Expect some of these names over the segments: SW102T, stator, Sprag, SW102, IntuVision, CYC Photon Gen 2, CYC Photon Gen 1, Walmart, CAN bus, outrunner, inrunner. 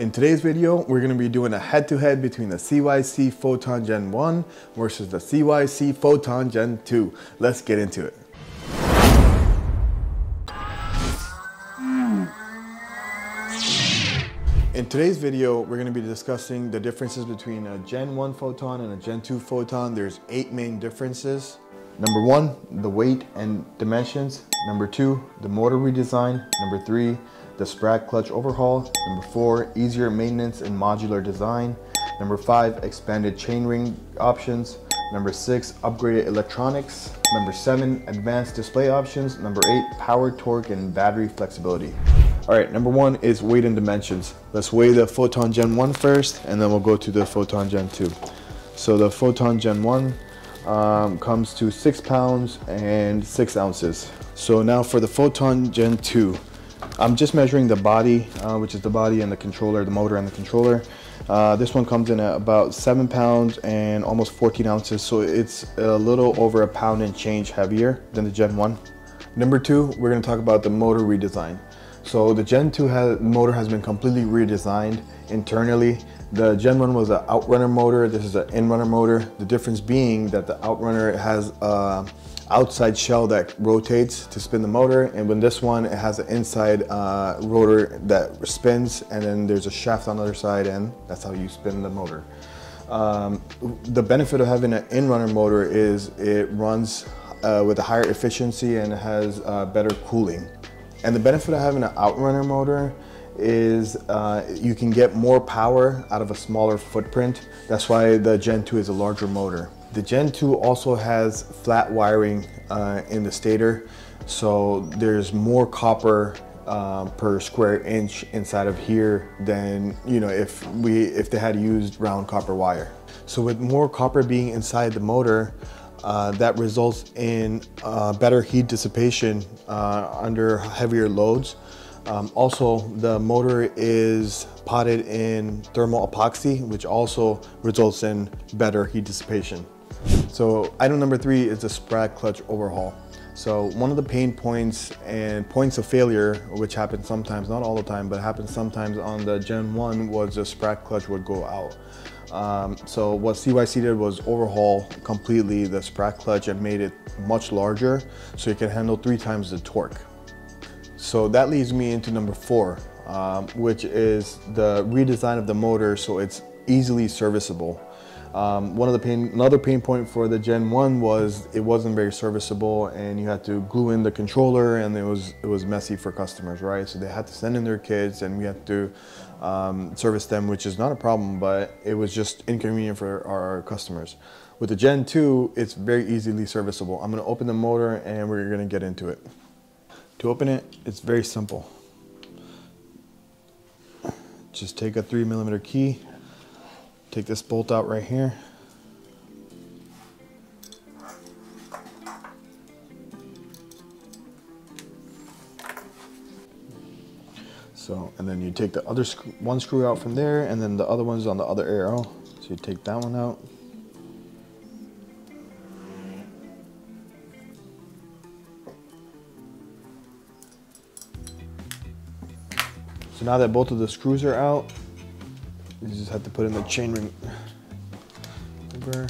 In today's video, we're going to be doing a head-to-head between the CYC Photon Gen 1 versus the CYC Photon Gen 2. Let's get into it. In today's video, we're going to be discussing the differences between a Gen 1 Photon and a Gen 2 Photon. There's 8 main differences. Number 1, the weight and dimensions. Number 2, the motor redesign. Number 3, the Spratt clutch overhaul. Number 4, easier maintenance and modular design. Number 5, expanded chainring options. Number 6, upgraded electronics. Number 7, advanced display options. Number 8, power, torque, and battery flexibility. All right, number 1 is weight and dimensions. Let's weigh the Photon Gen 1 first, and then we'll go to the Photon Gen 2. So the Photon Gen 1 comes to 6 pounds and 6 ounces. So now for the Photon Gen 2, I'm just measuring the body, which is the body and the controller, the motor and the controller. This one comes in at about 7 pounds and almost 14 ounces, so it's a little over a pound and change heavier than the Gen 1. Number 2, we're going to talk about the motor redesign. So the Gen 2 motor has been completely redesigned internally. The Gen 1 was an outrunner motor. This is an inrunner motor. The difference being that the outrunner has an outside shell that rotates to spin the motor, and when this one, it has an inside rotor that spins, and then there's a shaft on the other side, and that's how you spin the motor. The benefit of having an inrunner motor is it runs with a higher efficiency and has better cooling. And the benefit of having an outrunner motor is you can get more power out of a smaller footprint. That's why the Gen 2 is a larger motor. The Gen 2 also has flat wiring in the stator, so there's more copper per square inch inside of here than, you know, if they had used round copper wire. So with more copper being inside the motor, that results in better heat dissipation under heavier loads. Also, the motor is potted in thermal epoxy, which also results in better heat dissipation. So item number 3 is the Spratt clutch overhaul. So one of the pain points and points of failure, which happens sometimes, not all the time, but happens sometimes on the Gen 1, was the Spratt clutch would go out. So what CYC did was overhaul completely the Spratt clutch and made it much larger so it can handle 3 times the torque. So that leads me into number 4, which is the redesign of the motor so it's easily serviceable. Another pain point for the Gen 1 was it wasn't very serviceable, and you had to glue in the controller, and it was messy for customers, right? So they had to send in their kids, and we had to service them, which is not a problem, but it was just inconvenient for our customers. With the Gen 2, it's very easily serviceable. I'm going to open the motor, and we're going to get into it. To open it, it's very simple. Just take a 3mm key, take this bolt out right here. So, and then you take the other one screw out from there, and then the other one's on the other arrow. So you take that one out. So now that both of the screws are out, you just have to put in the chainring lever.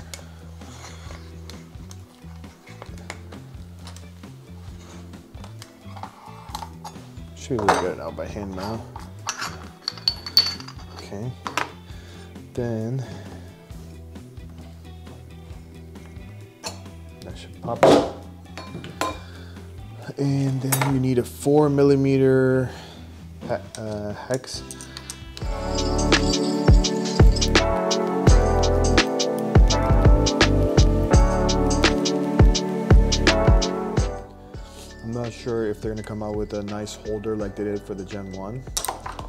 Should be able to get it out by hand now. Okay. Then that should pop up. And then you need a 4mm. Hex. I'm not sure if they're gonna come out with a nice holder like they did for the Gen 1,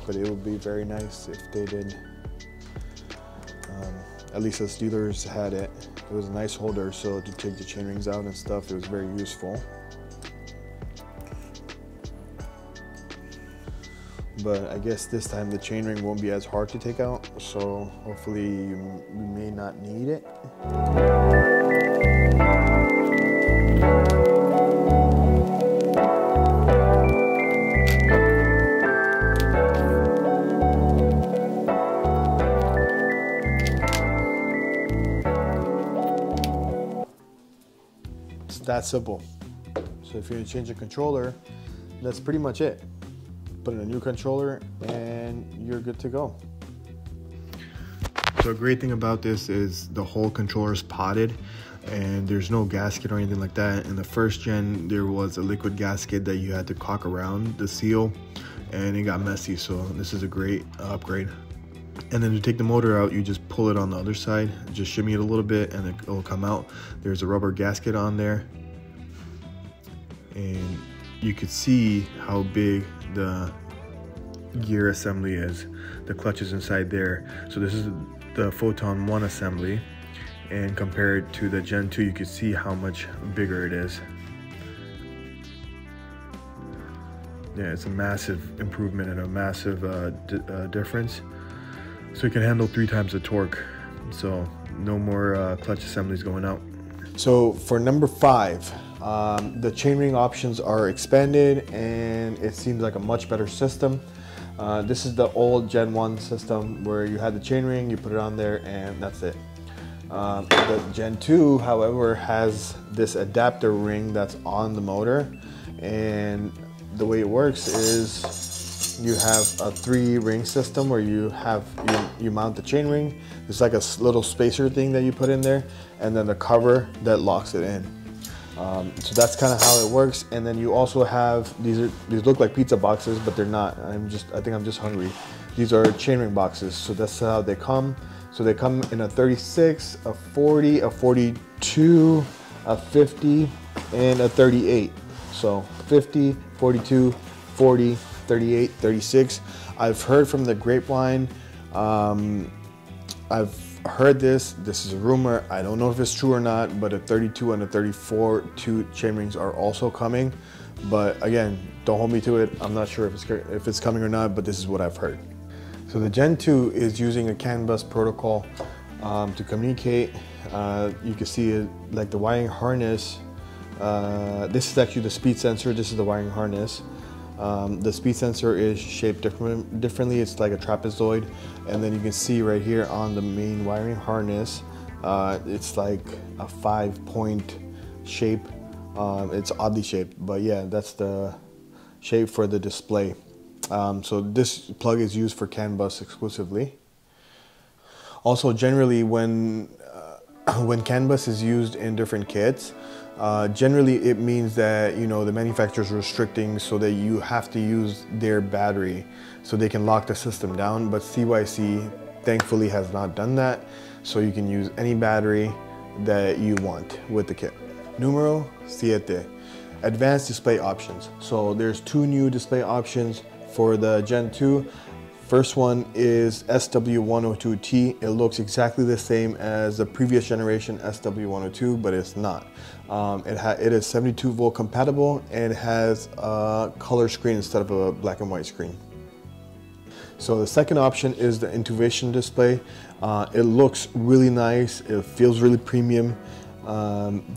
but it would be very nice if they did. At least as dealers had it. It was a nice holder, so to take the chain rings out and stuff, it was very useful. But I guess this time the chainring won't be as hard to take out, so hopefully you may not need it. that simple. So if you're gonna change a controller, that's pretty much it. Put in a new controller and you're good to go. So a great thing about this is the whole controller is potted and there's no gasket or anything like that. In the first gen, there was a liquid gasket that you had to cock around the seal and it got messy. So this is a great upgrade. And then to take the motor out, you just pull it on the other side, just shimmy it a little bit and it'll come out. There's a rubber gasket on there. And you could see how big the gear assembly is. The clutch is inside there. So this is the Photon 1 assembly. And compared to the Gen 2, you can see how much bigger it is. Yeah, it's a massive improvement and a massive difference. So it can handle 3 times the torque. So no more clutch assemblies going out. So for number 5, the chainring options are expanded and it seems like a much better system. This is the old Gen 1 system where you had the chainring, you put it on there and that's it. The Gen 2, however, has this adapter ring that's on the motor, and the way it works is you have a 3-ring system where you mount the chainring. It's like a little spacer thing that you put in there, and then the cover that locks it in. So that's kind of how it works. And then you also have these look like pizza boxes, but they're not. I think I'm just hungry. These are chainring boxes, so that's how they come. So they come in a 36, a 40, a 42, a 50, and a 38. So 50, 42, 40, 38, 36. I've heard from the grapevine. I've heard this is a rumor. I don't know if it's true or not, but a 32 and a 34 chainrings are also coming. But again, don't hold me to it. I'm not sure if it's coming or not, but this is what I've heard. So the Gen 2 is using a CAN bus protocol to communicate. You can see it, like the wiring harness. This is actually the speed sensor. This is the wiring harness. The speed sensor is shaped differently. It's like a trapezoid. And then you can see right here on the main wiring harness, it's like a 5-point shape. It's oddly shaped, but yeah, that's the shape for the display. So this plug is used for CAN bus exclusively. Also, generally when CAN bus is used in different kits, generally it means that, you know, the manufacturer's restricting so that you have to use their battery so they can lock the system down. But CYC thankfully has not done that, so you can use any battery that you want with the kit. Numero 7, advanced display options. So there's 2 new display options for the Gen 2. First one is SW102T. It looks exactly the same as the previous generation SW102, but it's not. It is 72-volt compatible and has a color screen instead of a black and white screen. So the second option is the IntuVision display. It looks really nice. It feels really premium.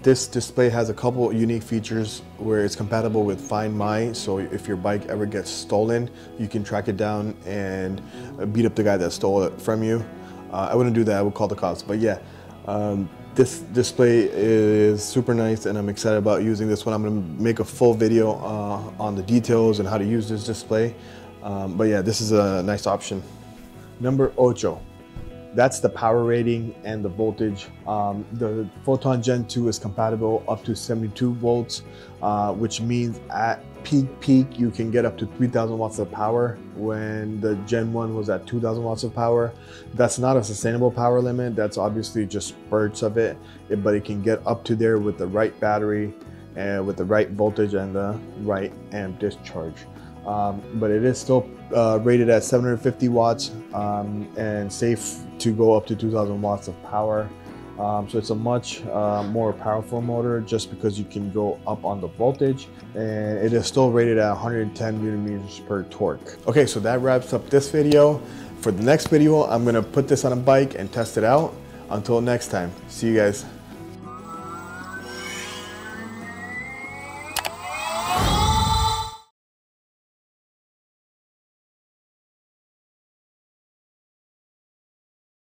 This display has a couple unique features where it's compatible with Find My, so if your bike ever gets stolen, you can track it down and beat up the guy that stole it from you. I wouldn't do that, I would call the cops, but yeah. This display is super nice and I'm excited about using this one. I'm gonna make a full video on the details and how to use this display. But yeah, this is a nice option. Number 8. That's the power rating and the voltage. The Photon Gen 2 is compatible up to 72 volts, which means at peak, you can get up to 3,000 watts of power when the Gen 1 was at 2,000 watts of power. That's not a sustainable power limit. That's obviously just spurts of it, but it can get up to there with the right battery and with the right voltage and the right amp discharge. But it is still rated at 750 watts and safe to go up to 2,000 watts of power. So it's a much more powerful motor just because you can go up on the voltage, and it is still rated at 110 newton meters per torque. Okay, so that wraps up this video. For the next video, I'm gonna put this on a bike and test it out. Until next time, see you guys.